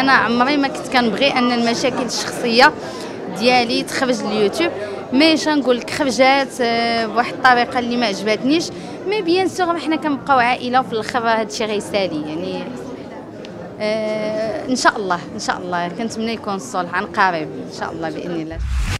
انا عمري ما كنت كنبغي ان المشاكل الشخصيه ديالي تخرج اليوتيوب، مي شنقول لك خرجات بواحد الطريقه اللي ما عجبتنيش، مي بيان سور حنا كنبقاو عائله وفي الاخر هادشي غيسالي يعني. ان شاء الله كنتمنى يكون الصلح عن قريب ان شاء الله باذن الله.